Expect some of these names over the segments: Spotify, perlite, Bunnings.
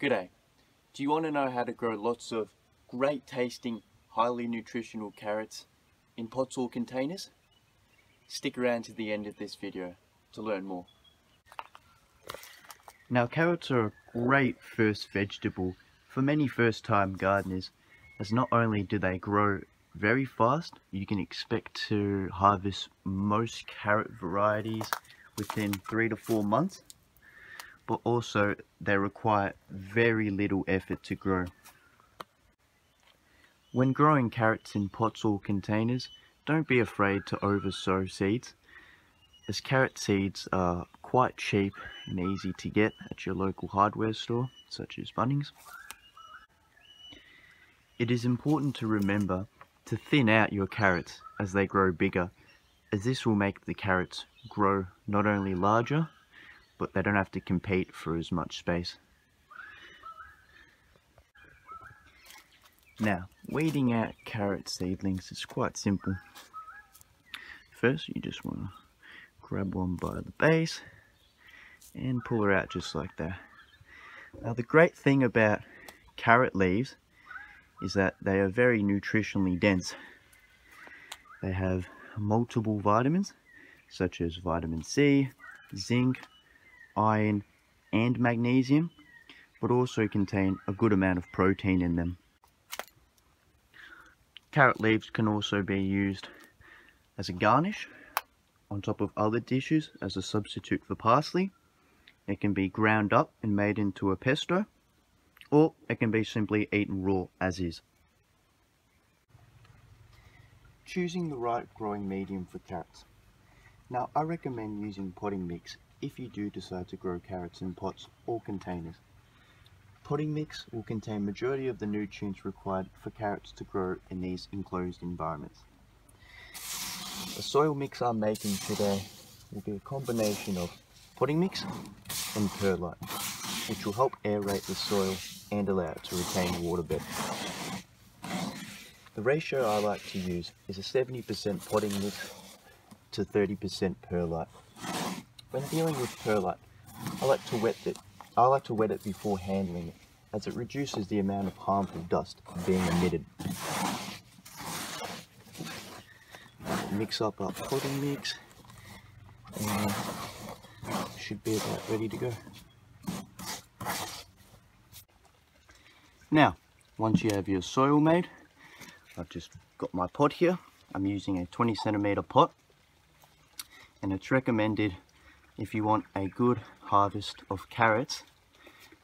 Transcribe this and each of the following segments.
G'day. Do you want to know how to grow lots of great tasting, highly nutritional carrots in pots or containers? Stick around to the end of this video to learn more. Now, carrots are a great first vegetable for many first time gardeners, as not only do they grow very fast, you can expect to harvest most carrot varieties within 3 to 4 months, but also they require very little effort to grow. When growing carrots in pots or containers, don't be afraid to oversow seeds, as carrot seeds are quite cheap and easy to get at your local hardware store, such as Bunnings. It is important to remember to thin out your carrots as they grow bigger, as this will make the carrots grow not only larger, but they don't have to compete for as much space. Now, weeding out carrot seedlings is quite simple. First, you just want to grab one by the base and pull her out just like that. Now, the great thing about carrot leaves is that they are very nutritionally dense. They have multiple vitamins, such as vitamin C, zinc, iron, and magnesium, but also contain a good amount of protein in them. Carrot leaves can also be used as a garnish on top of other dishes as a substitute for parsley. It can be ground up and made into a pesto, or it can be simply eaten raw as is. Choosing the right growing medium for carrots. Now, I recommend using potting mix if you do decide to grow carrots in pots or containers. Potting mix will contain majority of the nutrients required for carrots to grow in these enclosed environments. The soil mix I'm making today will be a combination of potting mix and perlite, which will help aerate the soil and allow it to retain water better. The ratio I like to use is a 70% potting mix to 30% perlite. When dealing with perlite, I like to wet it before handling it, as it reduces the amount of harmful dust being emitted. Mix up our potting mix and should be about ready to go. Now, once you have your soil made, I've just got my pot here. I'm using a 20 cm pot, and it's recommended if you want a good harvest of carrots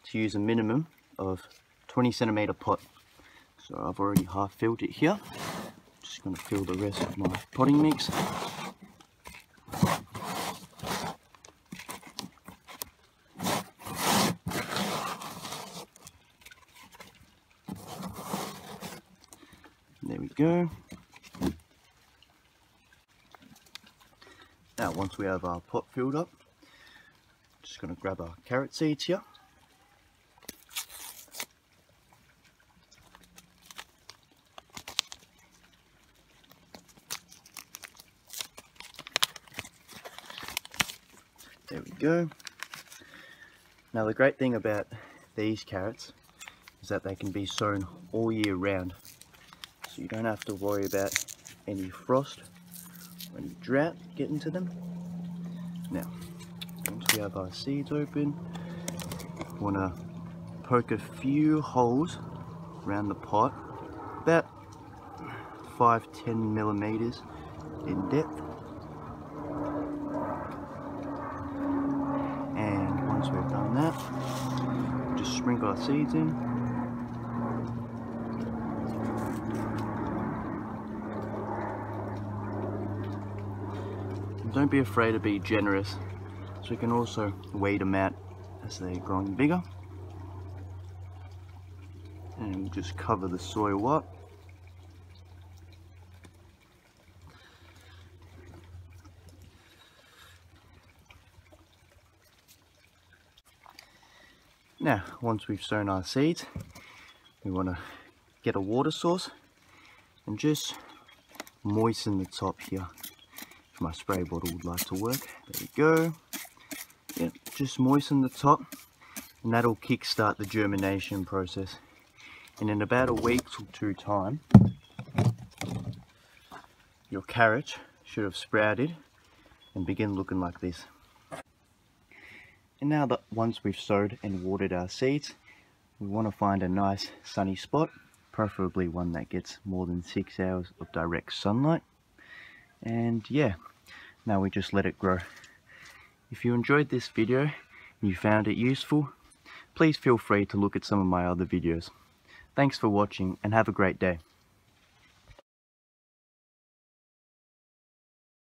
to use a minimum of 20 cm pot. So I've already half filled it here. Just going to fill the rest of my potting mix. There we go. Now, once we have our pot filled up, just going to grab our carrot seeds here. There we go. Now, the great thing about these carrots is that they can be sown all year round. So you don't have to worry about any frost or any drought getting to them. Now, once we have our seeds open, we want to poke a few holes around the pot, about 5–10 mm in depth. And once we've done that, we'll just sprinkle our seeds in. Don't be afraid to be generous, so you can also weed them out as they're growing bigger. And we'll just cover the soil up. Now, once we've sown our seeds, we want to get a water source and just moisten the top here. My spray bottle would like to work. There we go. Yep, just moisten the top and that'll kickstart the germination process. And in about a week or two time, your carrot should have sprouted and begin looking like this. And now that once we've sowed and watered our seeds, we want to find a nice sunny spot, preferably one that gets more than 6 hours of direct sunlight. And yeah, now we just let it grow. If you enjoyed this video and you found it useful, please feel free to look at some of my other videos. Thanks for watching and have a great day.